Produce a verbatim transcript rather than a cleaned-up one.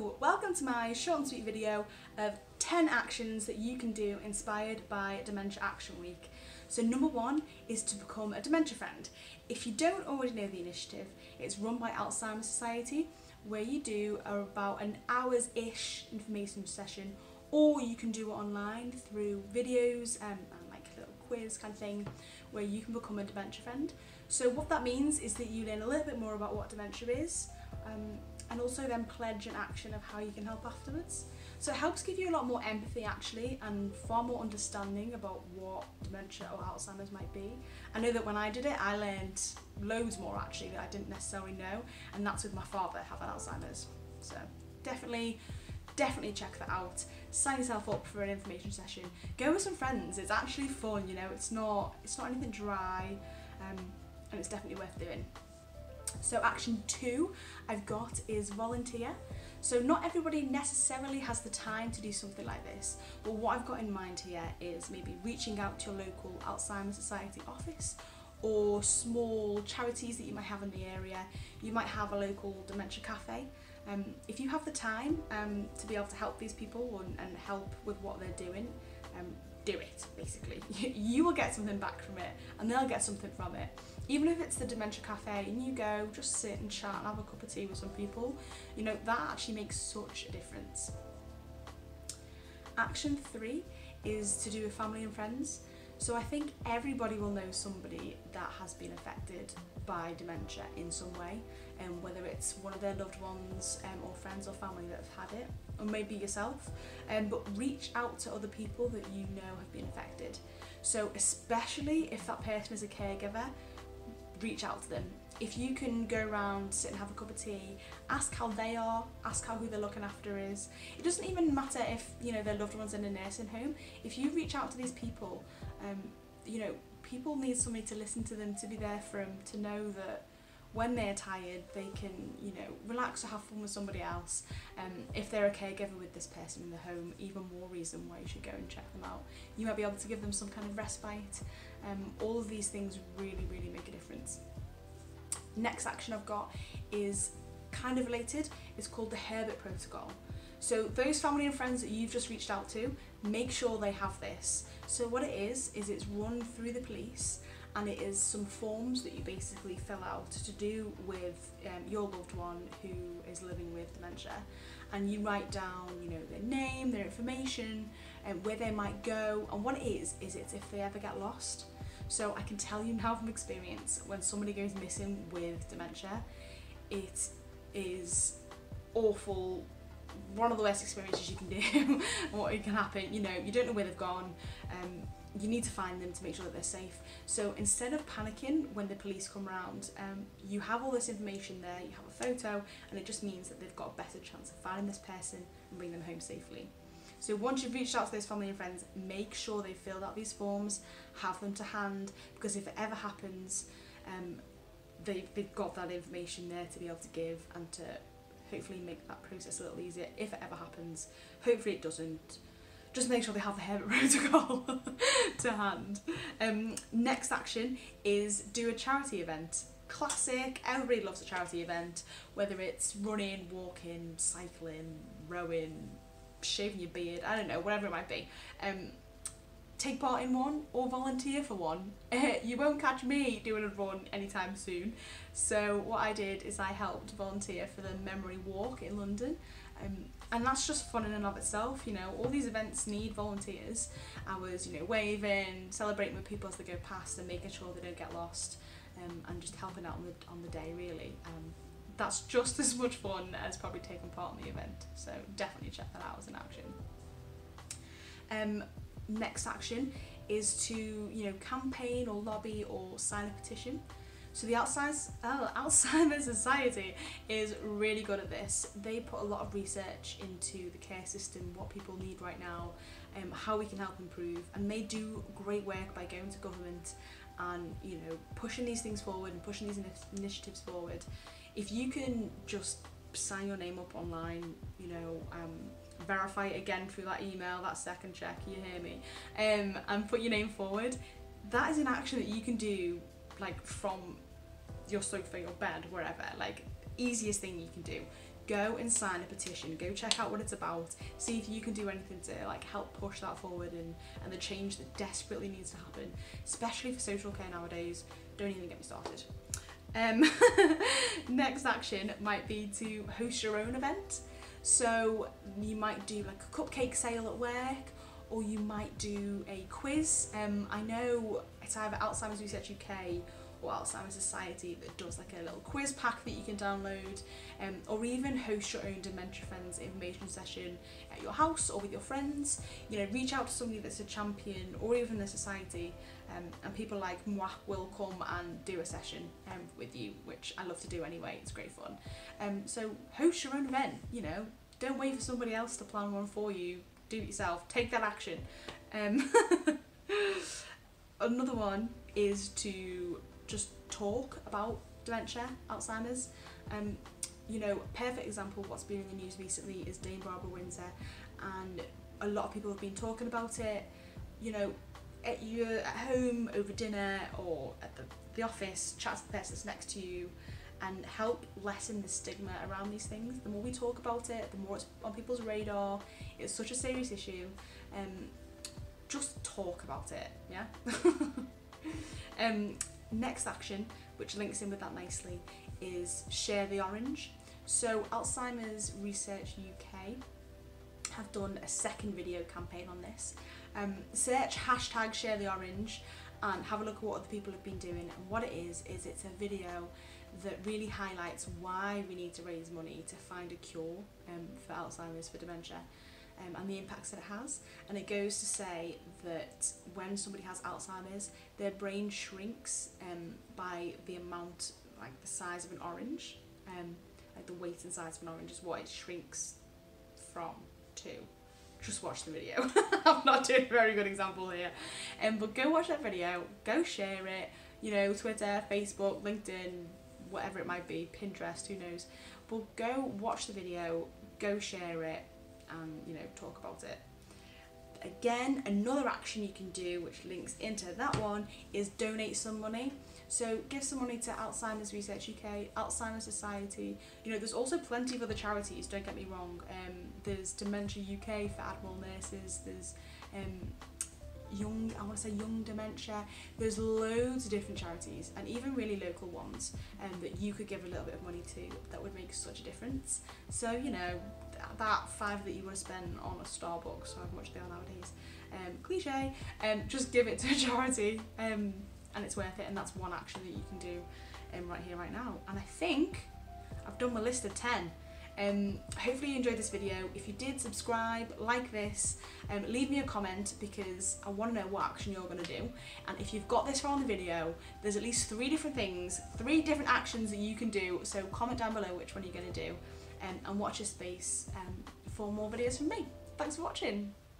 Hello! Welcome to my short and sweet video of ten actions that you can do inspired by Dementia Action Week. So number one is to become a dementia friend. If you don't already know the initiative, it's run by Alzheimer's Society, where you do about an hours-ish information session, or you can do it online through videos um, and like a little quiz kind of thing, where you can become a dementia friend. So what that means is that you learn a little bit more about what dementia is, um, and also then pledge an action of how you can help afterwards. So it helps give you a lot more empathy actually, and far more understanding about what dementia or Alzheimer's might be. I know that when I did it, I learned loads more actually that I didn't necessarily know, and that's with my father having Alzheimer's. So definitely, definitely check that out. Sign yourself up for an information session. Go with some friends, it's actually fun, you know, it's not, it's not anything dry, um, and it's definitely worth doing. So action two I've got is volunteer. So not everybody necessarily has the time to do something like this, but what I've got in mind here is maybe reaching out to your local Alzheimer's Society office or small charities that you might have in the area. You might have a local dementia cafe. Um, if you have the time um, to be able to help these people and, and help with what they're doing, um, do it basically. You will get something back from it, and they'll get something from it. Even if it's the dementia cafe and you go just sit and chat and have a cup of tea with some people, you know, that actually makes such a difference. Action three is to do with family and friends. So I think everybody will know somebody that has been affected by dementia in some way, and um, whether it's one of their loved ones um, or friends or family that have had it, or maybe yourself, um, but reach out to other people that you know have been affected. So especially if that person is a caregiver, reach out to them. If you can go around, sit and have a cup of tea, ask how they are, ask how who they're looking after is. It doesn't even matter if, you know, their loved one's in a nursing home. If you reach out to these people, um, you know, people need somebody to listen to them, to be there for them, to know that when they're tired, they can, you know, relax or have fun with somebody else. Um, if they're a caregiver with this person in the home, even more reason why you should go and check them out. You might be able to give them some kind of respite. Um, all of these things really, really make a difference. Next action I've got is kind of related. It's called the Herbert Protocol. So those family and friends that you've just reached out to, make sure they have this. So what it is, is it's run through the police, and it is some forms that you basically fill out to do with um, your loved one who is living with dementia, and you write down, you know, their name, their information, and where they might go, and what it is, is it's if they ever get lost. So I can tell you now from experience, when somebody goes missing with dementia, it is awful. One of the worst experiences you can do, what can happen, you know, you don't know where they've gone, um, you need to find them to make sure that they're safe. So instead of panicking when the police come round, um, you have all this information there, you have a photo, and it just means that they've got a better chance of finding this person and bringing them home safely. So once you've reached out to those family and friends, make sure they've filled out these forms, have them to hand, because if it ever happens, um, they've, they've got that information there to be able to give and to hopefully make that process a little easier if it ever happens. Hopefully it doesn't. Just make sure they have the Herbert Protocol to hand. Um, next action is do a charity event. Classic, everybody loves a charity event, whether it's running, walking, cycling, rowing, shaving your beard, I don't know, whatever it might be. Um, take part in one or volunteer for one. You won't catch me doing a run anytime soon. So what I did is I helped volunteer for the Memory Walk in London, um, and that's just fun in and of itself. You know, all these events need volunteers. I was, you know, waving, celebrating with people as they go past and making sure they don't get lost, um, and just helping out on the, on the day really. Um, that's just as much fun as probably taking part in the event, so definitely check that out as an action. Um, next action is to, you know, campaign or lobby or sign a petition. So the Alzheimer's, oh, Alzheimer's Society is really good at this. They put a lot of research into the care system, what people need right now, um, how we can help improve, and they do great work by going to government and, you know, pushing these things forward and pushing these initiatives forward. If you can just sign your name up online, you know, um, verify it again through that email, that second check, you hear me, um, and put your name forward, that is an action that you can do like from your sofa, your bed, wherever, like easiest thing you can do. go and sign a petition, go check out what it's about, see if you can do anything to like help push that forward and, and the change that desperately needs to happen, especially for social care nowadays. Don't even get me started. Um, next action might be to host your own event. So you might do like a cupcake sale at work, or you might do a quiz. Um, I know it's either Alzheimer's Research U K or Alzheimer's Society that does like a little quiz pack that you can download, um, or even host your own Dementia Friends information session at your house or with your friends. You know, reach out to somebody that's a champion or even the society, um, and people like moi will come and do a session um, with you, which I love to do anyway, it's great fun. Um, so host your own event, you know, don't wait for somebody else to plan one for you, do it yourself, take that action. Um, another one is to just talk about dementia, Alzheimer's. Um, you know, perfect example of what's been in the news recently is Dame Barbara Windsor, and a lot of people have been talking about it, you know, at your at home, over dinner, or at the, the office, chat to the person that's next to you, and help lessen the stigma around these things. The more we talk about it, the more it's on people's radar. It's such a serious issue. Um, just talk about it, yeah? um, Next action, which links in with that nicely, is share the orange. So Alzheimer's Research U K have done a second video campaign on this. Um, search hashtag share the orange and have a look at what other people have been doing. And what it is, is it's a video that really highlights why we need to raise money to find a cure um, for Alzheimer's, for dementia. Um, and the impacts that it has, and it goes to say that when somebody has Alzheimer's, their brain shrinks um, by the amount, like the size of an orange, um, like the weight and size of an orange is what it shrinks from to. Just watch the video. I'm not doing a very good example here, um, but go watch that video, go share it, you know, Twitter, Facebook, LinkedIn, whatever it might be, Pinterest, who knows, but go watch the video, go share it, and you know, talk about it. Again, another action you can do which links into that one is donate some money. So give some money to Alzheimer's Research U K, Alzheimer's Society. You know, there's also plenty of other charities, don't get me wrong. Um, there's Dementia U K for Admiral Nurses, there's um, young, I want to say young dementia. There's loads of different charities, and even really local ones um, that you could give a little bit of money to that would make such a difference. So, you know, that five that you would spend on a Starbucks, or how much they are nowadays, um, cliche, um, just give it to a charity, um, and it's worth it, and that's one action that you can do um, right here, right now. And I think I've done my list of ten. Um, hopefully you enjoyed this video. If you did, subscribe, like this, um, leave me a comment, because I want to know what action you're going to do. And if you've got this far on the video, there's at least three different things, three different actions that you can do, so comment down below which one you're going to do. Um, and watch your space um, for more videos from me. Thanks for watching.